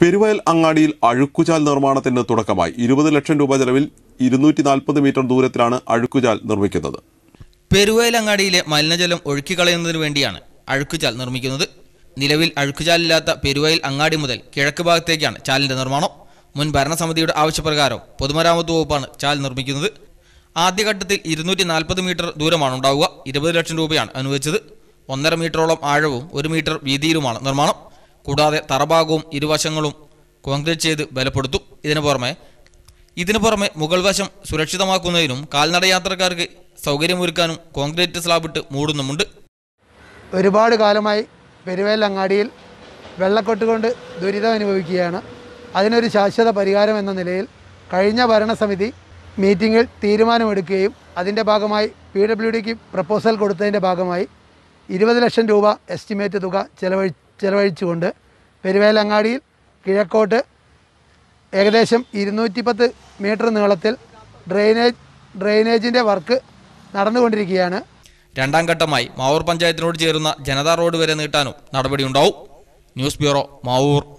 പെരുവയൽ അങ്ങാടിയിൽ അഴുക്കുചാൽ നിർമ്മാണത്തിന് തുടക്കമായി. 20 ലക്ഷം രൂപ ചെലവിൽ 240 മീറ്റർ ദൂരത്തിലാണ് അഴുക്കുചാൽ നിർമ്മിക്കുന്നത്. പെരുവയൽ അങ്ങാടിയിലെ മലിനജലം ഒഴുക്കിക്കളയുന്നതിനു വേണ്ടിയാണ് അഴുക്കുചാൽ നിർമ്മിക്കുന്നത്. നിലവിൽ അഴുക്കുചാലില്ലാത്ത പെരുവയൽ അങ്ങാടി മുതൽ കിഴക്ക് ഭാഗത്തേക്കാണ് ചാലിന്റെ നിർമ്മാണം. മുൻ ഭരണസമിതിയുടെ ആവശ്യപ്രകാരം പൊതുമരാമത്ത് വകുപ്പാണ് ചാൽ നിർമ്മിക്കുന്നത്. ആദ്യഘട്ടത്തിൽ 240 മീറ്റർ ദൂരമാണ് ഉണ്ടാവുക. 20 ലക്ഷം രൂപയാണ് അനുവദിച്ചത്. 1.5 മീറ്ററോളം ആഴവും 1 മീറ്റർ വീതിയിലുമാണ് നിർമ്മാണം. കൂടാതെ തറഭാഗവും ഇരുവശങ്ങളും കോൺക്രീറ്റ് ചെയ്ത് ബലപ്പെടുത്തും. ഇതിനു പുറമെ മുകൾ വശം സുരക്ഷിതമാക്കുന്നതിനും കാൽനട യാത്രക്കാർക്ക് സൗകര്യമൊരുക്കാനും കോൺക്രീറ്റ് സ്ലാബിട്ട് മൂടുന്നുമുണ്ട്. ഒരുപാട് കാലമായി പെരുവയൽ അങ്ങാടിയിൽ വെള്ളക്കെട്ട് കൊണ്ട് ദുരിതം അനുഭവിക്കുകയാണ്. അതിനൊരു ശാശ്വത പരിഹാരം എന്ന നിലയിൽ കഴിഞ്ഞ ഭരണസമിതി മീറ്റിങ്ങിൽ തീരുമാനമെടുക്കുകയും അതിൻ്റെ ഭാഗമായി PWDക്ക് പ്രപ്പോസൽ കൊടുത്തതിൻ്റെ ഭാഗമായി 20 ലക്ഷം രൂപ എസ്റ്റിമേറ്റ് തുക ചെലവഴിച്ചുകൊണ്ട് പെരുവയൽ അങ്ങാടിയിൽ കിഴക്കോട്ട് ഏകദേശം 210 മീറ്റർ നീളത്തിൽ ഡ്രെയിനേജിൻ്റെ വർക്ക് നടന്നുകൊണ്ടിരിക്കുകയാണ്. രണ്ടാം ഘട്ടമായി മാവൂർ പഞ്ചായത്തിനോട് ചേരുന്ന ജനതാ റോഡ് വരെ നീട്ടാനും നടപടിയുണ്ടാവും. News bureau, Mavoor.